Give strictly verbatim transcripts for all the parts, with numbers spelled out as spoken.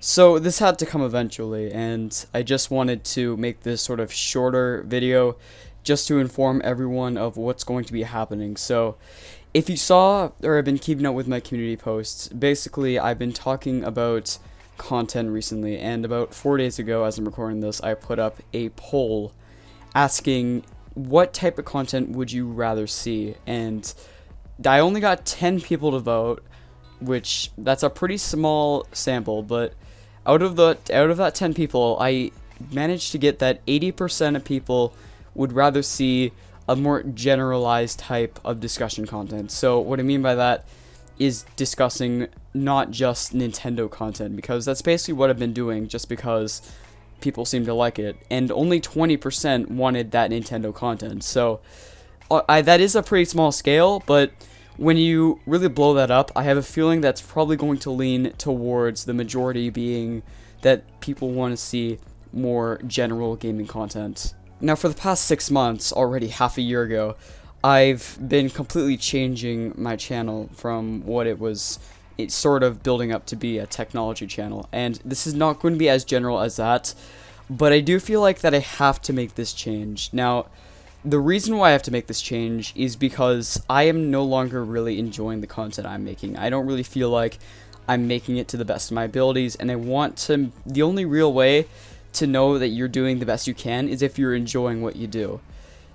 So this had to come eventually, and I just wanted to make this sort of shorter video just to inform everyone of what's going to be happening. So if you saw, or I've been keeping up with my community posts, basically I've been talking about content recently, and about four days ago, as I'm recording this, I put up a poll asking what type of content would you rather see, and I only got ten people to vote, which that's a pretty small sample, but out of the out of that ten people, I managed to get that eighty percent of people would rather see a more generalized type of discussion content. So what I mean by that is discussing not just Nintendo content, because that's basically what I've been doing just because people seem to like it, and only twenty percent wanted that Nintendo content. So I, that is a pretty small scale, but when you really blow that up, I have a feeling that's probably going to lean towards the majority being that people want to see more general gaming content. Now, for the past six months, already half a year ago, I've been completely changing my channel from what it was it's sort of building up to be a technology channel, and this is not going to be as general as that, but I do feel like that I have to make this change. Now, the reason why I have to make this change is because I am no longer really enjoying the content I'm making. I don't really feel like I'm making it to the best of my abilities, and I want to, the only real way to know that you're doing the best you can is if you're enjoying what you do.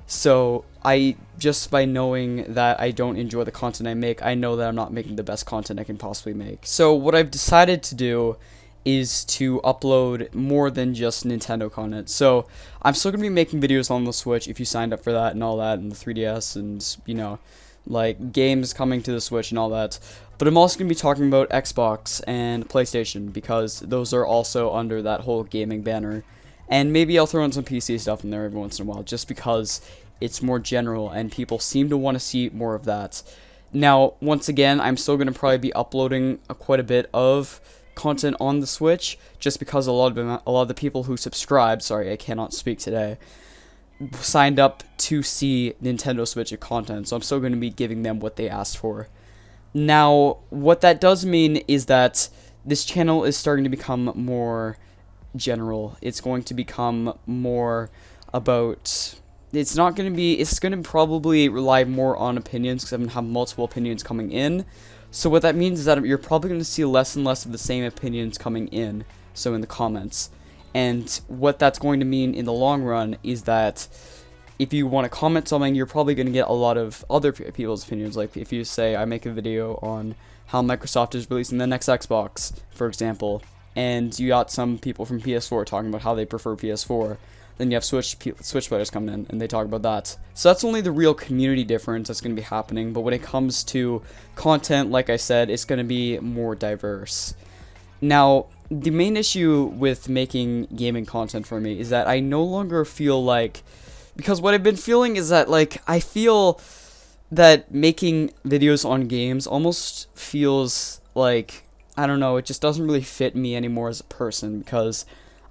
So I, just by knowing that I don't enjoy the content I make, I know that I'm not making the best content I can possibly make. So what I've decided to do is to upload more than just Nintendo content. So I'm still gonna be making videos on the Switch if you signed up for that and all that, and the three D S, and you know, like games coming to the Switch and all that. But I'm also gonna be talking about Xbox and PlayStation, because those are also under that whole gaming banner. And maybe I'll throw in some P C stuff in there every once in a while, just because it's more general and people seem to want to see more of that. Now, once again, I'm still going to probably be uploading a, quite a bit of content on the Switch, just because a lot of a lot of the people who subscribed, sorry, I cannot speak today, signed up to see Nintendo Switch content, so I'm still going to be giving them what they asked for. Now, what that does mean is that this channel is starting to become more general. It's going to become more about, it's not going to be, it's going to probably rely more on opinions, because I'm going to have multiple opinions coming in. So what that means is that you're probably going to see less and less of the same opinions coming in, so in the comments. And what that's going to mean in the long run is that if you want to comment something, you're probably going to get a lot of other people's opinions. Like if you say, I make a video on how Microsoft is releasing the next Xbox, for example, and you got some people from P S four talking about how they prefer P S four. Then you have Switch Switch players coming in, and they talk about that. So that's only the real community difference that's going to be happening, but when it comes to content, like I said, it's going to be more diverse. Now, the main issue with making gaming content for me is that I no longer feel like, because what I've been feeling is that, like, I feel that making videos on games almost feels like, I don't know, it just doesn't really fit me anymore as a person, because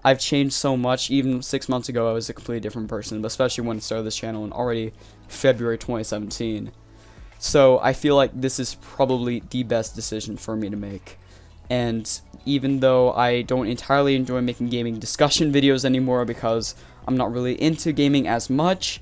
I've changed so much. Even six months ago, I was a completely different person, especially when I started this channel in already February twenty seventeen. So I feel like this is probably the best decision for me to make. And even though I don't entirely enjoy making gaming discussion videos anymore because I'm not really into gaming as much,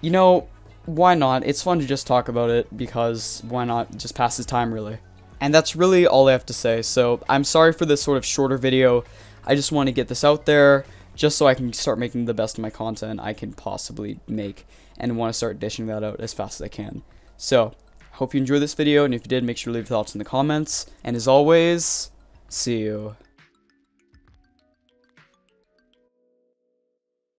you know, why not? It's fun to just talk about it, because why not? It just passes time, really. And that's really all I have to say. So I'm sorry for this sort of shorter video. I just want to get this out there just so I can start making the best of my content I can possibly make, and want to start dishing that out as fast as I can. So hope you enjoyed this video, and if you did, make sure to leave your thoughts in the comments. And as always, see you.